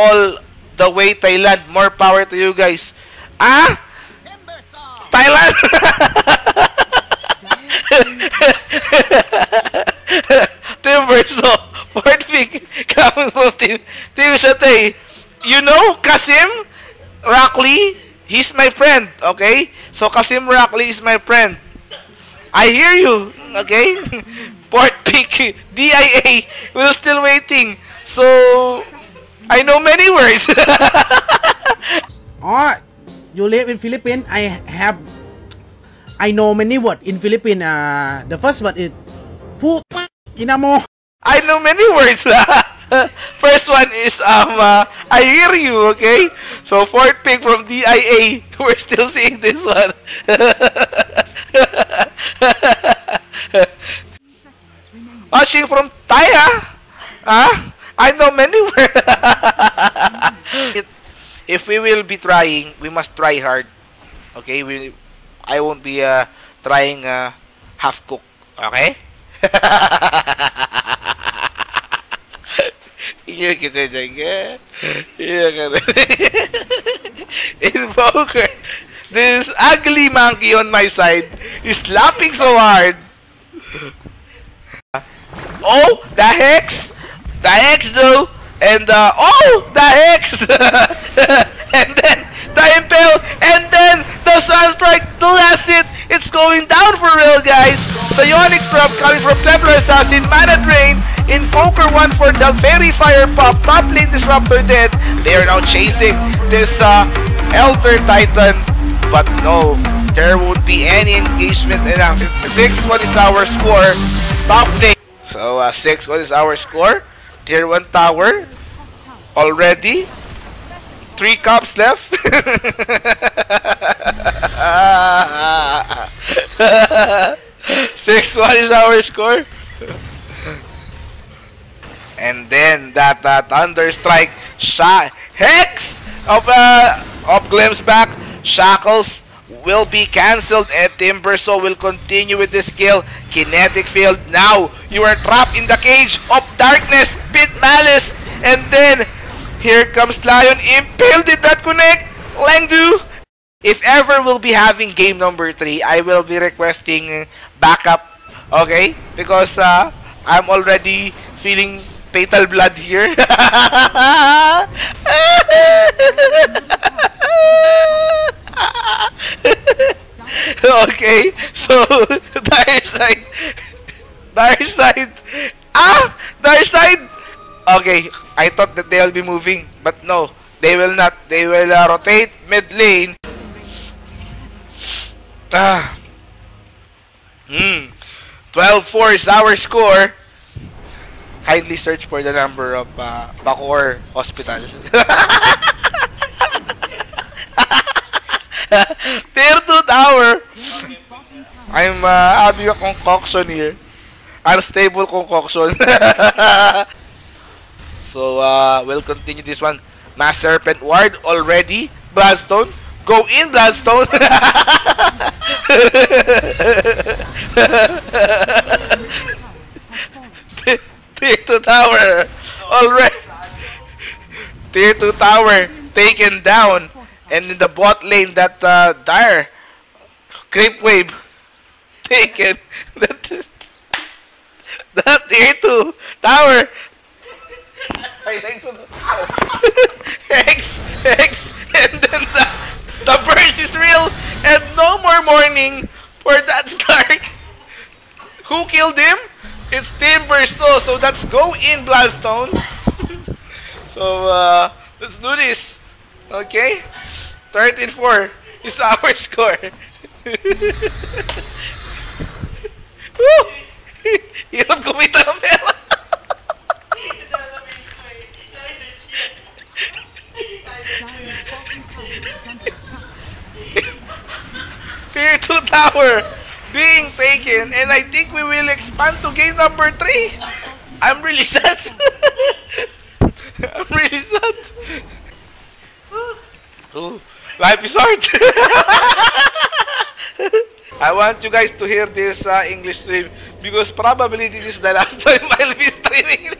all the way, Thailand. More power to you guys. Ah! Thailand! Timbersaw, fourth pick, coming from Team Shatay. You know, Kasim Rockley, he's my friend, okay? So, Kasim Rockley is my friend. I hear you, okay? Fourth pick, DIA, we're still waiting. So, I know many words. Oh, you live in Philippines? I know many words in Philippines. The first word is put inamo. I know many words. First one is I hear you, okay? So fourth pick from DIA. We're still seeing this one. Watching from Thaya. Huh? I know many words. If we will be trying, we must try hard. Okay? I won't be trying half cook. Okay? Invoker, this ugly monkey on my side is laughing so hard. Oh, the hex, though, and oh, the hex, and then the impale, and then the sunstrike. That's it. It's going down for real, guys. Psionic drop coming from Templar Assassin, Mana Drain, Invoker 1 for the very fire pop, top lane Disruptor dead. They are now chasing this Elder Titan, but no, there won't be any engagement enough. 6-1 is our score, top lane. So 6-1 is our score, tier 1 tower, already, 3 cups left. Ah, 6-1 is our score. And then that Thunderstrike Hex of Glimpse back. Shackles will be cancelled and Timbersaw will continue with this kill. Kinetic field. Now you are trapped in the cage of darkness, Pit Malice. And then here comes Lion. Impale did not connect. Langdu. If ever we'll be having game number 3, I will be requesting backup, okay? Because I'm already feeling fatal blood here. Okay, so Dark Side. Okay, I thought that they'll be moving, but no, they will not. They will rotate mid lane. Ah. 12-4 is our score. Kindly search for the number of Bacor Hospital. Tier 2 tower. I'm having a concoction here. Unstable concoction. So we'll continue this one. Mass Serpent Ward already. Bloodstone. Go in, Blastone! Tier 2 tower! Alright! Tier 2 tower taken down! And in the bot lane, that dire creep wave taken! That Tier 2 tower! X! And then the burst is real, and no more mourning for that Slark. Who killed him? It's Timbersaw. So that's go in, Blastone. So let's do this. Okay, 13-4 is our score. Hirap kumita ng pera. Tier 2 tower being taken, and I think we will expand to game number 3. I'm really sad. I'm really sad. Ooh, life is hard. I want you guys to hear this English stream because probably this is the last time I'll be streaming.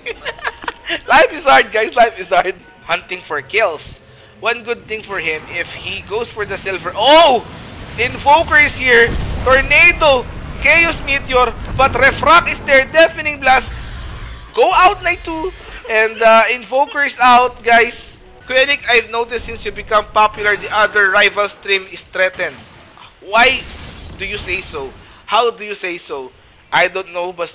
Life is hard, guys. Life is hard. hunting for kills. One good thing for him, if he goes for the silver... Oh! Invoker is here! Tornado! Chaos Meteor! But Refract is there! Deafening Blast! Go out, Night 2! And Invoker is out, guys. KuyaNic, I've noticed since you become popular, the other rival stream is threatened. Why do you say so? How do you say so? I don't know, but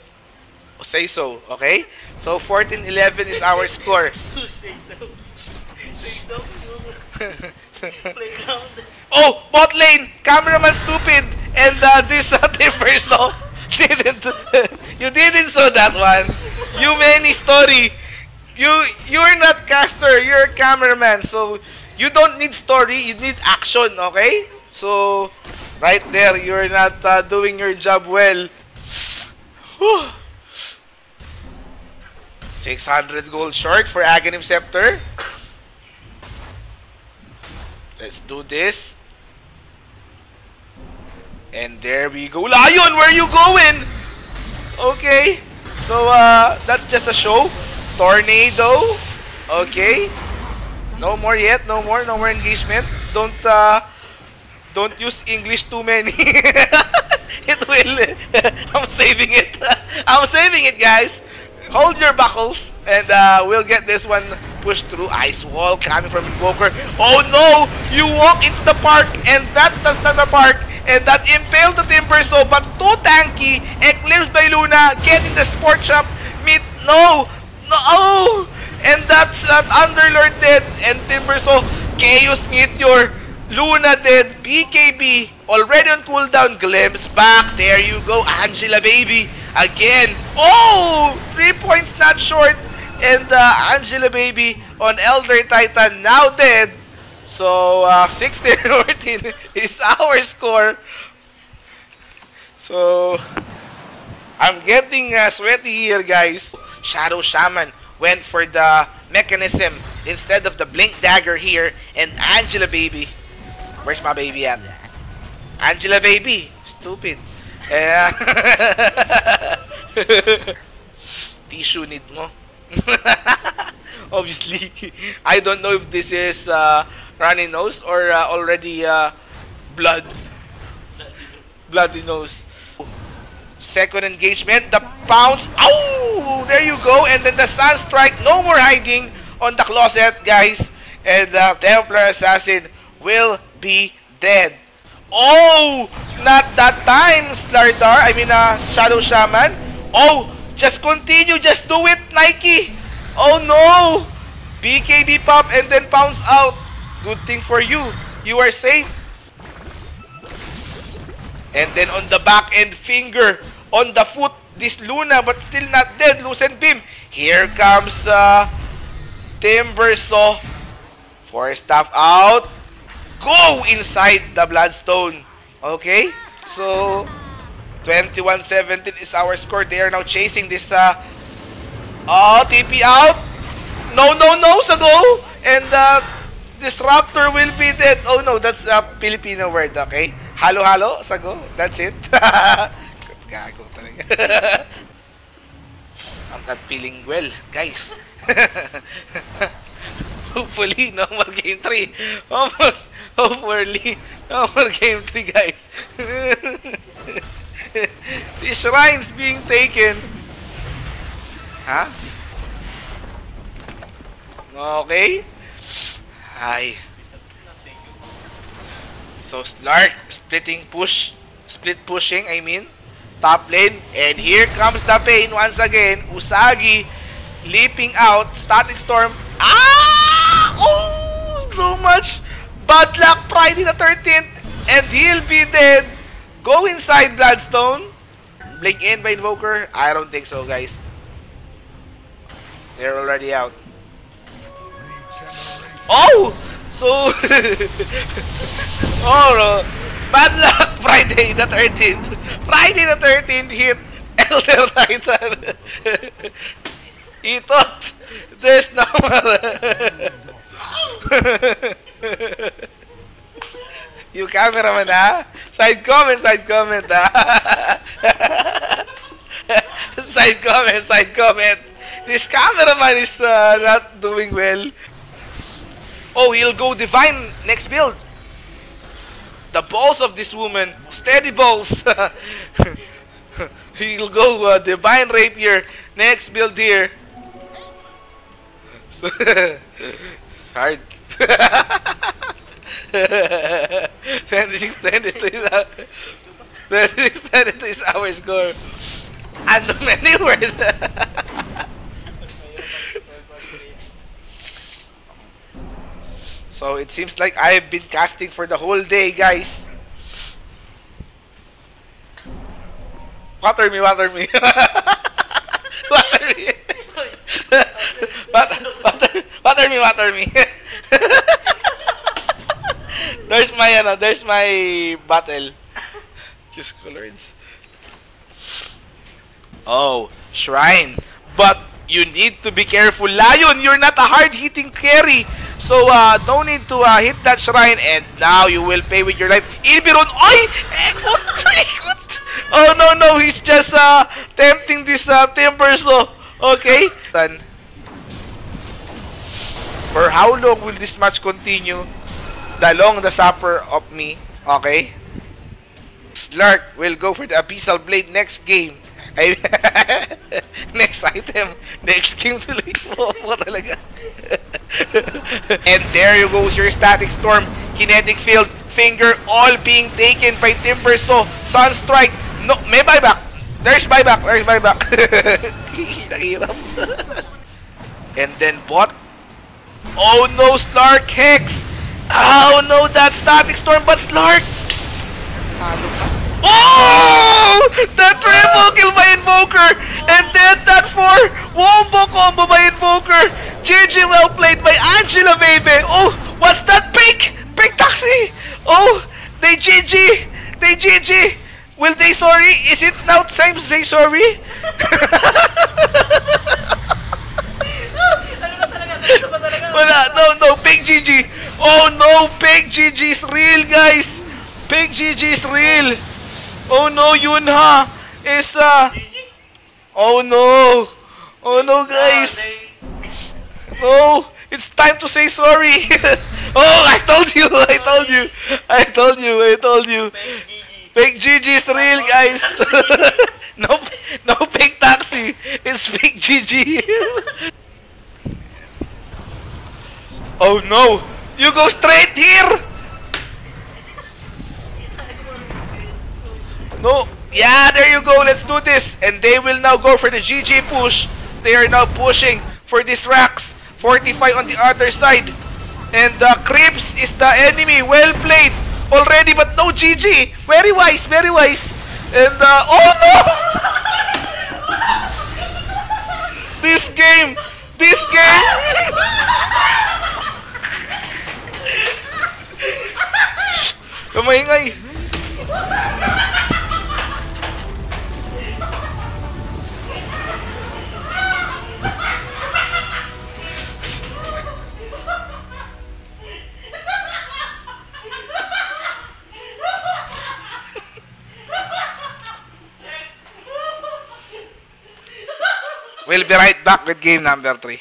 say so, okay? So 14-11 is our score. Say so. Say so. Playground. Oh, bot lane! Cameraman stupid! And this Timbersaw didn't. You didn't saw that one. You many story. You're not caster. You're a cameraman. So you don't need story. You need action. Okay? So right there, you're not doing your job well. 600 gold short for Aghanim Scepter. Let's do this. And there we go. Lion, where you going? Okay. So, that's just a show. Tornado. Okay. No more yet. No more engagement. Don't use English too many. It will. I'm saving it. I'm saving it, guys. Hold your buckles. And we'll get this one pushed through. Ice wall coming from Invoker. Oh no! You walk into the park, and that's not the park. And that impaled the Timbersaw, but too tanky. Eclipsed by Luna. Getting the Sport Shop. Meet. No! No! Oh! And that's Underlord dead. And Timbersaw. Chaos Meteor. Luna dead. BKB. Already on cooldown. Glimpse back. There you go. Angela Baby. Again. Oh! 3 points not short. And Angela Baby on Elder Titan. Now dead. So, 16-14 is our score. So, I'm getting sweaty here, guys. Shadow Shaman went for the mechanism instead of the Blink Dagger here. And Angela Baby. Where's my baby at? Angela Baby. Stupid. Tissue need mo. Obviously, I don't know if this is... runny nose or already bloody nose. Second engagement, the bounce. Oh, there you go. And then the sun strike. No more hiding on the closet, guys. And the Templar assassin will be dead. Oh, not that time, Slardar. I mean, Shadow Shaman. Oh, just continue. Just do it, Nike. Oh no, BKB pop and then bounce out. Good thing for you. You are safe. And then on the back end finger, on the foot, this Luna, but still not dead. Lucent Beam. Here comes Timbersaw. Four staff out. Go inside the Bloodstone. Okay? So, 21-17 is our score. They are now chasing this. Oh, TP out. No. So go. And Disruptor will be dead. Oh no, that's a Filipino word, okay? Halo-halo, sago. That's it. Gago talaga. I'm not feeling well, guys. Hopefully, no more game 3. Hopefully, no more game 3, guys. The shrine's being taken. Huh? Okay. Hi. So Slark splitting push, split pushing, I mean, top lane, and here comes the pain once again. Usagi leaping out, static storm. Ah! Oh, so much bad luck. Friday the 13th, and he'll be dead. Go inside Bloodstone. Blink in by Invoker. I don't think so, guys. They're already out. Oh! So... oh, bad luck Friday the 13th. Friday the 13th hit Elder Titan. He thought this number. You cameraman, ah? Side comment, ah? Side comment. This cameraman is not doing well. Oh, he'll go divine next build. The balls of this woman, steady balls. He'll go divine rapier next build here. So hard. 26-22 is our score. And many words. So it seems like I've been casting for the whole day, guys. Water me, water me. Water me. Water me, water me. There's my, there's my battle. Just colors. Oh, shrine. But you need to be careful. Lion, you're not a hard-hitting carry. So, don't need to hit that shrine. And now you will pay with your life. Ilbiron. Oy! Oh, no, no. He's just tempting this Timbersaw. Okay. Done. For how long will this match continue? The long the supper of me. Okay. Slark will go for the Abyssal Blade next game. Next item. Next game to leave. And there goes your Static Storm. Kinetic Field. Finger. All being taken by Timbersaw. Sunstrike. No. May buyback. There's buyback. There's buyback. And then bot. Oh no, Slark Hex. Oh no, that Static Storm. But Slark. Oh! The triple kill by Invoker! And then that 4 wombo combo by Invoker! GG, well played by Angela Baby! Oh! What's that pig? Pig taxi! Oh! They GG! They GG! Will they sorry? Is it now time to say sorry? Wala, no, pig GG! Oh no! Pig GG's real, guys! Big GG's real. Oh no, Yunha is GG? Oh no. Oh no, guys. No, it's time to say sorry. Oh, I told you. I told you. I told you. I told you. Big GG's real, guys. No, no big taxi. It's big GG. Oh no. You go straight here. No. Yeah, there you go. Let's do this. And they will now go for the GG push. They are now pushing for this Rax. 45 on the other side. And Cribs is the enemy. Well played already, but no GG. Very wise, very wise. And oh no! This game. This game. Kumaingay. We'll be right back with game number 3.